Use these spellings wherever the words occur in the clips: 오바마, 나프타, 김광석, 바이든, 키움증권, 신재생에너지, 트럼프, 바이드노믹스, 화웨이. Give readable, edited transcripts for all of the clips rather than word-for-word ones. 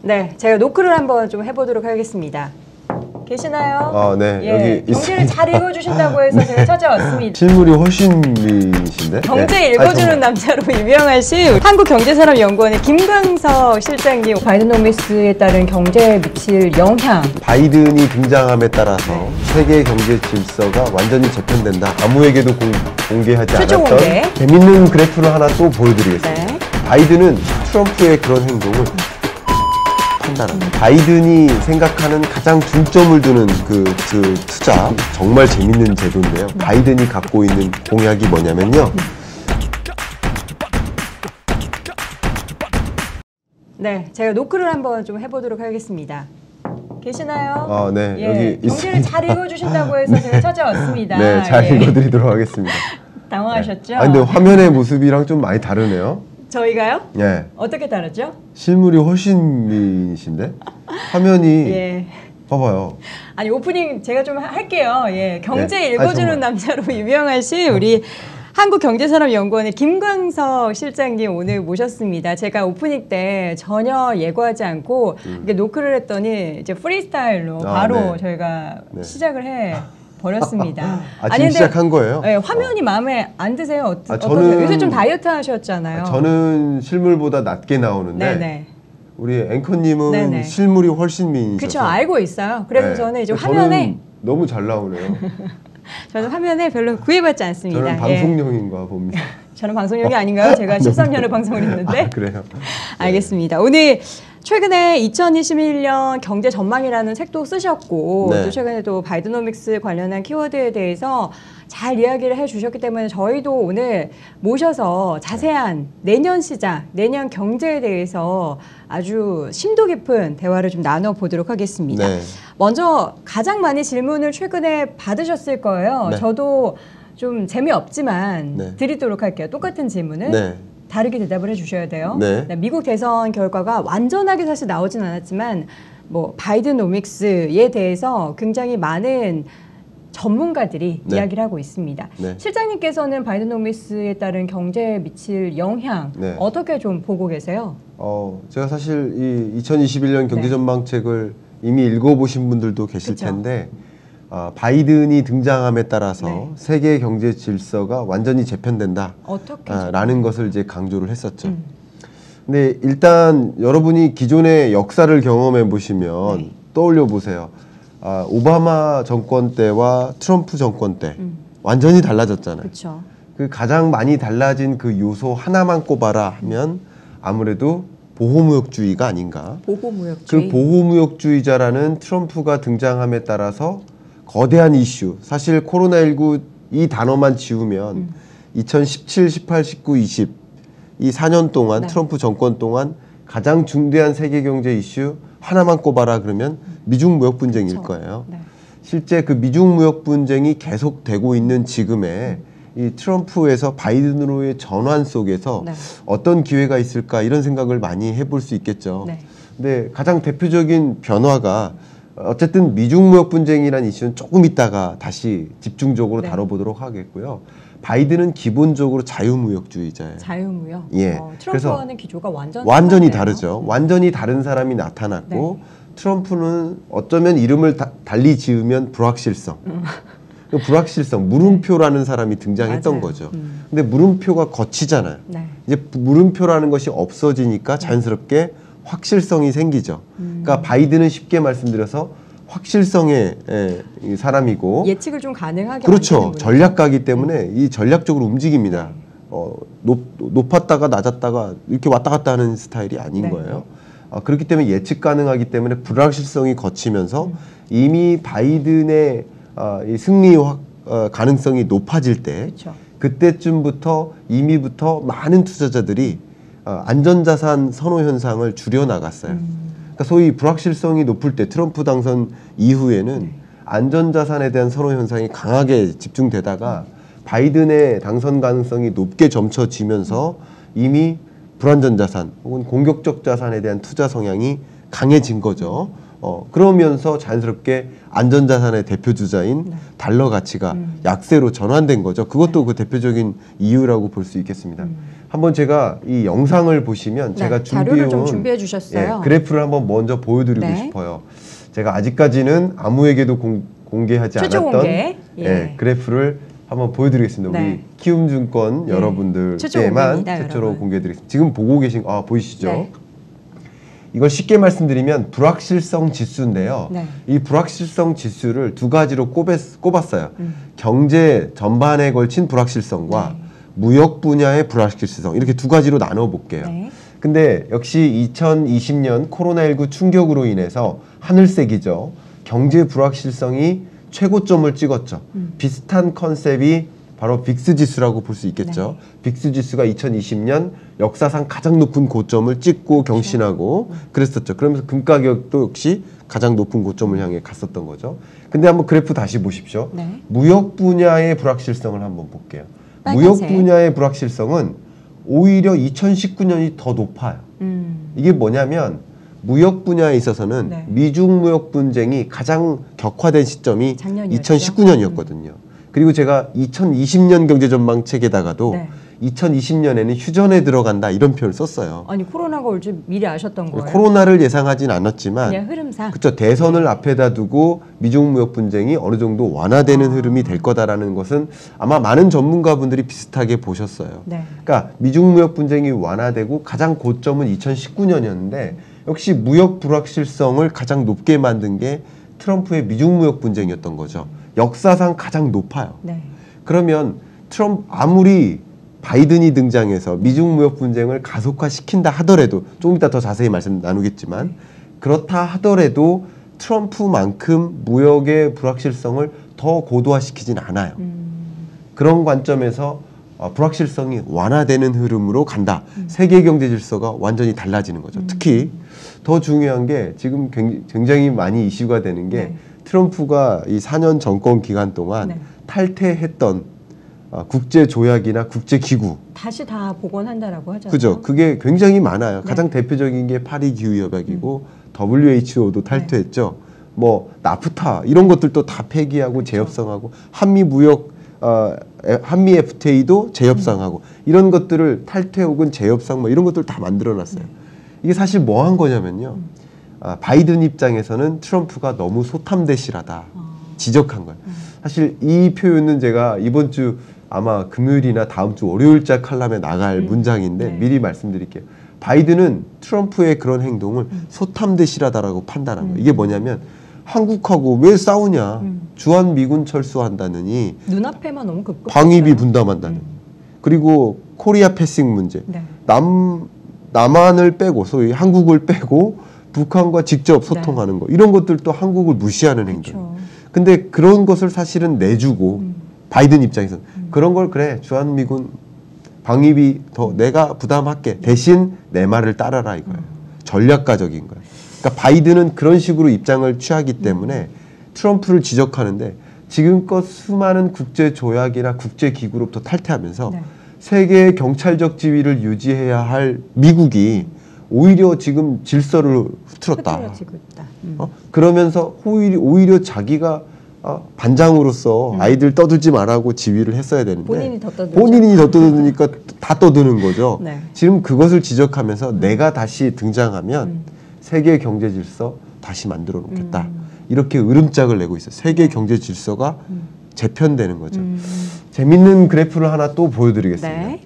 네, 제가 노크를 한번 좀 해보도록 하겠습니다. 계시나요? 아, 네. 예. 여기 경제를 있습니다. 잘 읽어주신다고 해서 네. 제가 찾아왔습니다. 실물이 훨씬 미신데? 경제 네. 읽어주는 남자로 유명하신 한국경제산업연구원의 김광석 실장님, 바이드노믹스에 따른 경제에 미칠 영향. 바이든이 등장함에 따라서 네. 세계 경제 질서가 완전히 재편된다. 아무에게도 공개하지 않았던 공개. 재밌는 그래프를 하나 또 보여드리겠습니다. 네. 바이든은 트럼프의 그런 행동을 바이든이 생각하는 가장 중점을 두는 그 투자, 정말 재밌는 제도인데요. 바이든이 갖고 있는 공약이 뭐냐면요. 네, 제가 노크를 한번 좀 해보도록 하겠습니다. 계시나요? 아, 네. 예. 여기 경제를 있습니다. 잘 읽어주신다고 해서 네. 제가 찾아왔습니다. 네, 잘 예. 읽어드리도록 하겠습니다. 당황하셨죠? 네. 아, 근데 화면의 모습이랑 좀 많이 다르네요. 저희가요? 예. 어떻게 다르죠? 실물이 훨씬 미신데? 화면이 예. 봐봐요. 아니 오프닝 제가 좀 할게요. 예, 경제 예. 읽어주는 아니, 남자로 유명하신 우리 한국경제산업연구원의 김광석 실장님 오늘 모셨습니다. 제가 오프닝 때 전혀 예고하지 않고 이렇게 노크를 했더니 이제 프리스타일로 바로 네. 저희가 네. 시작을 해. 버렸습니다. 아, 지금 시작한 거예요? 네, 화면이 마음에 안 드세요? 저는 요새 좀 다이어트 하셨잖아요. 아, 저는 실물보다 낮게 나오는데 네네. 우리 앵커님은 네네. 실물이 훨씬 미인이셔서 그렇죠. 알고 있어요. 그래서 네. 저는 이제 화면에 너무 잘 나오네요. 저는 화면에 별로 구애받지 않습니다. 저는 방송용인가 봅니다. 저는 방송용이 아닌가요? 제가 13년을 방송을 했는데. 아, 그래요? 네. 알겠습니다. 오늘 최근에 2021년 경제 전망이라는 책도 쓰셨고 네. 또 최근에 또 바이드노믹스 관련한 키워드에 대해서 잘 이야기를 해주셨기 때문에 저희도 오늘 모셔서 자세한 내년 시장, 내년 경제에 대해서 아주 심도 깊은 대화를 좀 나눠보도록 하겠습니다. 네. 먼저 가장 많이 질문을 최근에 받으셨을 거예요. 네. 저도 좀 재미없지만 네. 드리도록 할게요. 똑같은 질문을. 네. 다르게 대답을 해주셔야 돼요. 네. 미국 대선 결과가 완전하게 사실 나오진 않았지만 뭐 바이드노믹스에 대해서 굉장히 많은 전문가들이 네. 이야기를 하고 있습니다. 네. 실장님께서는 바이드노믹스에 따른 경제에 미칠 영향 네. 어떻게 좀 보고 계세요? 제가 사실 이 2021년 경제 전망책을 네. 이미 읽어보신 분들도 계실 그쵸? 텐데 바이든이 등장함에 따라서 네. 세계 경제 질서가 완전히 재편된다 라는 것을 이제 강조를 했었죠. 근데 일단 여러분이 기존의 역사를 경험해 보시면 네. 떠올려 보세요. 오바마 정권 때와 트럼프 정권 때 완전히 달라졌잖아요. 그쵸. 그 가장 많이 달라진 그 요소 하나만 꼽아라 하면 아무래도 보호무역주의가 아닌가. 보호무역주의. 그 보호무역주의자라는 트럼프가 등장함에 따라서 거대한 이슈, 사실 코로나19 이 단어만 지우면 2017, 18, 19, 20 이 4년 동안 네. 트럼프 정권 동안 가장 중대한 세계 경제 이슈 하나만 꼽아라 그러면 미중 무역 분쟁일 그렇죠. 거예요. 네. 실제 그 미중 무역 분쟁이 계속되고 있는 지금에 이 트럼프에서 바이든으로의 전환 속에서 네. 어떤 기회가 있을까 이런 생각을 많이 해볼 수 있겠죠. 네. 근데 가장 대표적인 변화가 어쨌든 미중 무역 분쟁이란 이슈는 조금 있다가 다시 집중적으로 네. 다뤄보도록 하겠고요. 바이든은 기본적으로 자유무역주의자예요. 자유무역. 예. 트럼프와는 기조가 완전히 다르죠. 완전히 다른 사람이 나타났고 네. 트럼프는 어쩌면 이름을 달리 지으면 불확실성. 불확실성, 물음표라는 네. 사람이 등장했던 맞아요. 거죠. 근데 물음표가 거치잖아요. 네. 이제 물음표라는 것이 없어지니까 자연스럽게 확실성이 생기죠. 그러니까 바이든은 쉽게 말씀드려서 확실성의 사람이고 예측을 좀 가능하게 그렇죠. 전략가이기 때문에 이 전략적으로 움직입니다. 높았다가 낮았다가 이렇게 왔다 갔다 하는 스타일이 아닌 네. 거예요. 그렇기 때문에 예측 가능하기 때문에 불확실성이 거치면서 이미 바이든의 이 승리 가능성이 높아질 때 그렇죠. 그때쯤부터 이미부터 많은 투자자들이 안전자산 선호 현상을 줄여나갔어요. 그러니까 소위 불확실성이 높을 때 트럼프 당선 이후에는 네. 안전자산에 대한 선호 현상이 강하게 집중되다가 바이든의 당선 가능성이 높게 점쳐지면서 이미 불안전자산 혹은 공격적 자산에 대한 투자 성향이 강해진 거죠. 그러면서 자연스럽게 안전자산의 대표주자인 네. 달러 가치가 약세로 전환된 거죠. 그것도 네. 그 대표적인 이유라고 볼 수 있겠습니다. 한번 제가 이 영상을 보시면 제가 자료를 좀 준비해 주셨어요. 예, 그래프를 한번 먼저 보여드리고 싶어요. 제가 아직까지는 아무에게도 공개하지 않았던 예, 그래프를 한번 보여드리겠습니다. 우리 키움증권 여러분들께만 최초로 공개해드리겠습니다. 지금 보고 계신 보이시죠? 네. 이걸 쉽게 말씀드리면 불확실성 지수인데요. 네. 이 불확실성 지수를 두 가지로 꼽았어요. 경제 전반에 걸친 불확실성과 무역 분야의 불확실성, 이렇게 두 가지로 나눠볼게요. 근데 역시 2020년 코로나19 충격으로 인해서 하늘색이죠. 경제 불확실성이 최고점을 찍었죠. 비슷한 컨셉이 바로 빅스 지수라고 볼 수 있겠죠. 빅스 지수가 2020년 역사상 가장 높은 고점을 찍고 경신하고 그랬었죠. 그러면서 금가격도 역시 가장 높은 고점을 향해 갔었던 거죠. 근데 한번 그래프 다시 보십시오. 무역 분야의 불확실성을 한번 볼게요. 무역 분야의 불확실성은 오히려 2019년이 더 높아요. 이게 뭐냐면 무역 분야에 있어서는 미중 무역 분쟁이 가장 격화된 시점이 작년이었죠? 2019년이었거든요. 그리고 제가 2020년 경제 전망 책에다가도 2020년에는 휴전에 들어간다 이런 표현을 썼어요. 아니 코로나가 올 줄 미리 아셨던 거예요? 코로나를 예상하진 않았지만 그냥 흐름상 그렇죠. 대선을 앞에다 두고 미중 무역 분쟁이 어느 정도 완화되는 흐름이 될 거다라는 것은 아마 많은 전문가분들이 비슷하게 보셨어요. 그러니까 미중 무역 분쟁이 완화되고 가장 고점은 2019년이었는데 역시 무역 불확실성을 가장 높게 만든 게 트럼프의 미중 무역 분쟁이었던 거죠. 역사상 가장 높아요. 그러면 트럼프 아무리 바이든이 등장해서 미중 무역 분쟁을 가속화시킨다 하더라도 조금 이따 더 자세히 말씀 나누겠지만 그렇다 하더라도 트럼프만큼 무역의 불확실성을 더 고도화시키진 않아요. 그런 관점에서 불확실성이 완화되는 흐름으로 간다. 세계 경제 질서가 완전히 달라지는 거죠. 특히 더 중요한 게 지금 굉장히 많이 이슈가 되는 게 트럼프가 이 4년 정권 기간 동안 탈퇴했던 국제 조약이나 국제 기구 다시 다 복원한다라고 하잖아요. 그죠? 그게 굉장히 많아요. 가장 대표적인 게 파리 기후 협약이고 WHO도 탈퇴했죠. 뭐 나프타 이런 것들도 다 폐기하고 재협상하고 한미 무역 한미 FTA도 재협상하고 이런 것들을 탈퇴 혹은 재협상 뭐 이런 것들 다 만들어놨어요. 이게 사실 뭐 한 거냐면요. 바이든 입장에서는 트럼프가 너무 소탐대실하다 지적한 거예요. 사실 이 표현은 제가 이번 주 아마 금요일이나 다음 주 월요일자 칼럼에 나갈 문장인데 미리 말씀드릴게요. 바이든은 트럼프의 그런 행동을 소탐대실하다라고 판단한 거예요. 이게 뭐냐면 한국하고 왜 싸우냐. 주한미군 철수한다느니 눈앞에만 너무 급급하다. 방위비 분담한다느니 그리고 코리아 패싱 문제. 남한을 빼고 소위 한국을 빼고 북한과 직접 소통하는 거. 이런 것들도 한국을 무시하는 행동. 근데 그런 것을 사실은 내주고 바이든 입장에서는 그런 걸 그래 주한미군 방위비 더 내가 부담할게 대신 내 말을 따라라 이거예요. 전략가적인 거예요. 그러니까 바이든은 그런 식으로 입장을 취하기 때문에 트럼프를 지적하는데 지금껏 수많은 국제조약이나 국제기구로부터 탈퇴하면서 세계의 경찰적 지위를 유지해야 할 미국이 오히려 지금 질서를 흐트렸다. 그러면서 오히려 자기가 반장으로서 아이들 떠들지 말라고 지휘를 했어야 되는데 본인이 더 떠드니까 다 떠드는 거죠. 지금 그것을 지적하면서 내가 다시 등장하면 세계 경제 질서 다시 만들어 놓겠다. 이렇게 으름짝을 내고 있어요. 세계 경제 질서가 재편되는 거죠. 재밌는 그래프를 하나 또 보여드리겠습니다.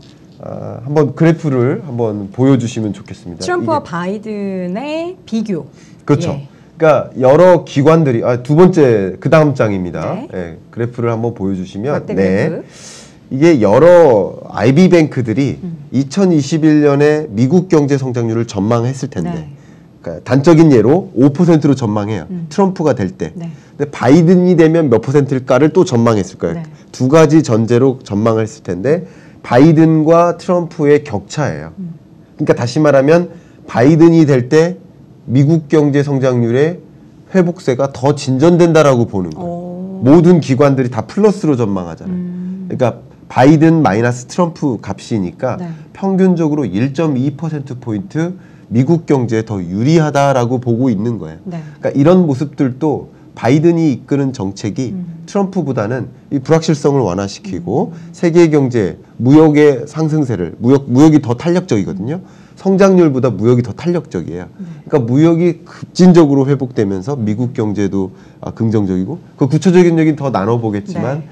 한번 그래프를 한번 보여주시면 좋겠습니다. 트럼프와 바이든의 비교. 그렇죠. 그러니까 여러 기관들이 두 번째 그 다음 장입니다. 예, 그래프를 한번 보여주시면 이게 여러 IB뱅크들이 2021년에 미국 경제 성장률을 전망했을 텐데 그러니까 단적인 예로 5%로 전망해요. 트럼프가 될 때. 근데 바이든이 되면 몇 퍼센트일까를 또 전망했을 거예요. 두 가지 전제로 전망을 했을 텐데 바이든과 트럼프의 격차예요. 그러니까 다시 말하면 바이든이 될 때 미국 경제 성장률의 회복세가 더 진전된다라고 보는 거예요. 모든 기관들이 다 플러스로 전망하잖아요. 그러니까 바이든 마이너스 트럼프 값이니까 평균적으로 1.2%포인트 미국 경제에 더 유리하다라고 보고 있는 거예요. 그러니까 이런 모습들도 바이든이 이끄는 정책이 트럼프보다는 이 불확실성을 완화시키고 세계 경제, 무역의 상승세를, 무역이 더 탄력적이거든요. 성장률보다 무역이 더 탄력적이에요. 그러니까 무역이 급진적으로 회복되면서 미국 경제도 긍정적이고, 그 구체적인 얘기는 더 나눠보겠지만 네.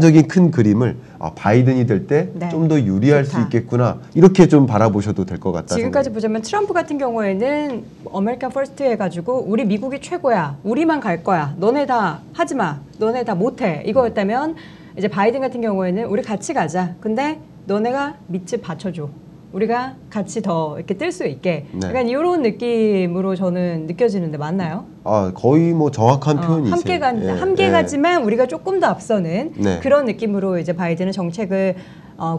전반적인 큰 그림을 바이든이 될 때 좀 더 네. 유리할 좋다. 수 있겠구나, 이렇게 좀 바라보셔도 될 것 같다. 지금까지 생각이. 보자면 트럼프 같은 경우에는 아메리칸 퍼스트 해가지고 우리 미국이 최고야, 우리만 갈 거야, 너네 다 하지 마, 너네 다 못해, 이거였다면 이제 바이든 같은 경우에는 우리 같이 가자, 근데 너네가 밑집 받쳐줘, 우리가 같이 더 이렇게 뜰 수 있게, 네. 약간 이런 느낌으로 저는 느껴지는데 맞나요? 아 거의 뭐 정확한 표현이세요. 함께 가지만 우리가 조금 더 앞서는 네. 그런 느낌으로 이제 바이든은 정책을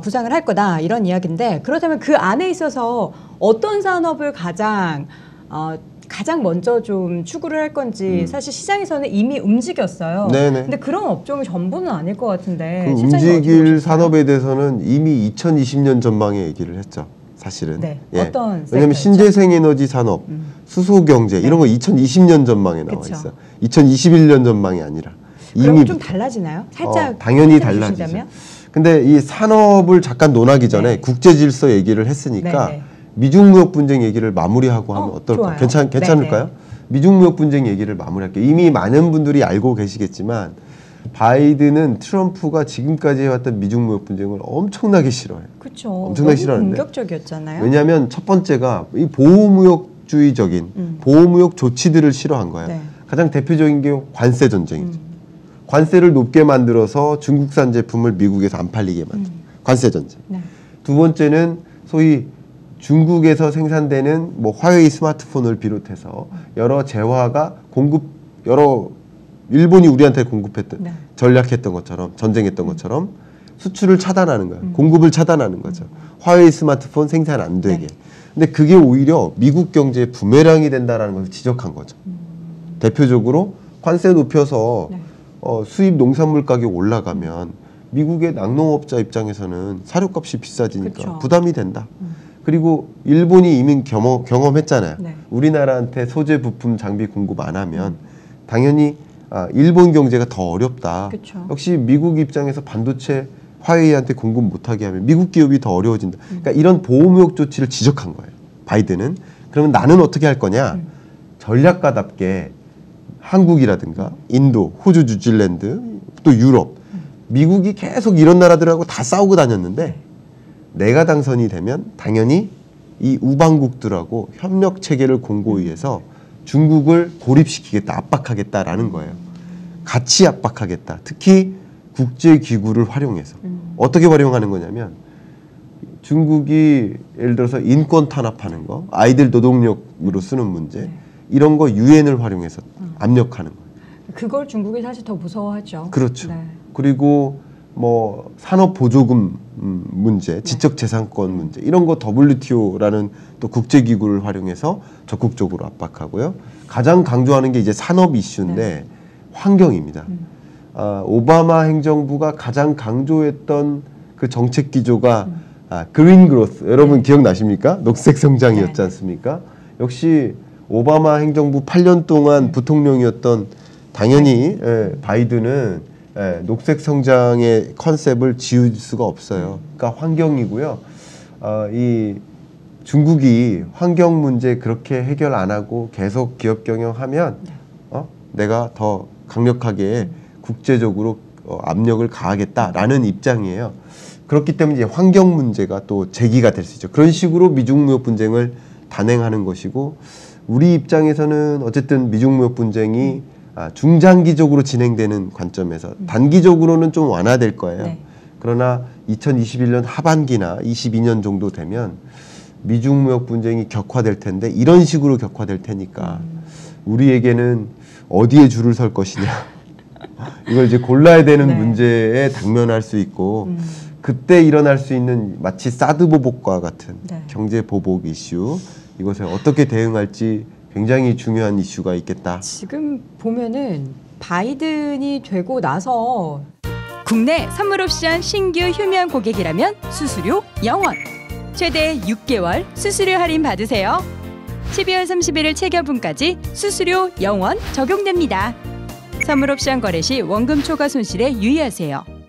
구상을 할 거다, 이런 이야기인데, 그렇다면 그 안에 있어서 어떤 산업을 가장 먼저 좀 추구를 할 건지 사실 시장에서는 이미 움직였어요. 네네. 근데 그런 업종이 전부는 아닐 것 같은데. 그 움직일 산업에 대해서는 이미 2020년 전망에 얘기를 했죠. 사실은. 네. 예. 어떤 왜냐하면 신재생에너지 산업, 수소경제 네. 이런 거 2020년 전망에 나와 그쵸. 있어요. 2021년 전망이 아니라. 이미 좀 달라지나요? 살짝 당연히 달라지죠. 근데 이 산업을 잠깐 논하기 전에 네. 국제질서 얘기를 했으니까 네. 미중 무역 분쟁 얘기를 마무리하고 하면 어떨까요? 괜찮을까요? 네네. 미중 무역 분쟁 얘기를 마무리할게요. 이미 많은 분들이 알고 계시겠지만 바이든은 트럼프가 지금까지 해왔던 미중 무역 분쟁을 엄청나게 싫어해요. 그렇죠. 엄청나게 싫어하는데. 공격적이었잖아요. 왜냐하면 첫 번째가 이 보호무역주의적인 보호무역 조치들을 싫어한 거예요. 네. 가장 대표적인 게 관세 전쟁이죠. 관세를 높게 만들어서 중국산 제품을 미국에서 안 팔리게 만든 관세 전쟁. 네. 두 번째는 소위 중국에서 생산되는 뭐 화웨이 스마트폰을 비롯해서 여러 재화가 일본이 우리한테 공급했던 네. 전략했던 것처럼 전쟁했던 것처럼 수출을 차단하는 거예요. 공급을 차단하는 거죠. 화웨이 스마트폰 생산 안 되게. 네. 근데 그게 오히려 미국 경제에 부메랑이 된다라는 것을 지적한 거죠. 대표적으로 관세 높여서 네. 수입 농산물 가격 올라가면 미국의 낙농업자 입장에서는 사료값이 비싸지니까 그쵸. 부담이 된다. 그리고 일본이 이미 경험했잖아요. 네. 우리나라한테 소재 부품 장비 공급 안 하면 당연히 일본 경제가 더 어렵다. 그쵸. 역시 미국 입장에서 반도체 화웨이한테 공급 못하게 하면 미국 기업이 더 어려워진다. 그러니까 이런 보호무역 조치를 지적한 거예요. 바이든은. 그러면 나는 어떻게 할 거냐. 전략가답게 한국이라든가 인도, 호주, 뉴질랜드, 또 유럽. 미국이 계속 이런 나라들하고 다 싸우고 다녔는데 내가 당선이 되면 당연히 이 우방국들하고 협력체계를 공고히 해서 중국을 고립시키겠다, 압박하겠다라는 거예요. 같이 압박하겠다. 특히 국제기구를 활용해서. 어떻게 활용하는 거냐면 중국이 예를 들어서 인권 탄압하는 거, 아이들 노동력으로 쓰는 문제, 이런 거 유엔을 활용해서 압력하는 거예요. 그걸 중국이 사실 더 무서워하죠. 그렇죠. 네. 그리고 뭐 산업 보조금 문제, 지적재산권 문제 이런 거 WTO라는 또 국제기구를 활용해서 적극적으로 압박하고요. 가장 강조하는 게 이제 산업 이슈인데 네. 환경입니다. 오바마 행정부가 가장 강조했던 그 정책 기조가 그린 그로스, 여러분 네. 기억나십니까? 녹색 성장이었지 않습니까? 역시 오바마 행정부 8년 동안 부통령이었던 당연히 예, 바이든은 예, 녹색 성장의 컨셉을 지울 수가 없어요. 그러니까 환경이고요. 이 중국이 환경 문제 그렇게 해결 안 하고 계속 기업 경영하면 내가 더 강력하게 국제적으로 압력을 가하겠다라는 입장이에요. 그렇기 때문에 이제 환경 문제가 또 제기가 될 수 있죠. 그런 식으로 미중 무역 분쟁을 단행하는 것이고 우리 입장에서는 어쨌든 미중 무역 분쟁이 중장기적으로 진행되는 관점에서 단기적으로는 좀 완화될 거예요. 네. 그러나 2021년 하반기나 22년 정도 되면 미중 무역 분쟁이 격화될 텐데 이런 식으로 격화될 테니까 우리에게는 어디에 줄을 설 것이냐 이걸 이제 골라야 되는 네. 문제에 당면할 수 있고 그때 일어날 수 있는 마치 사드 보복과 같은 네. 경제 보복 이슈 이것에 어떻게 대응할지 굉장히 중요한 이슈가 있겠다. 지금 보면은 바이든이 되고 나서 국내 선물 옵션 신규 휴면 고객이라면 수수료 0원. 최대 6개월 수수료 할인 받으세요. 12월 31일 체결분까지 수수료 0원 적용됩니다. 선물옵션 거래 시 원금 초과 손실에 유의하세요.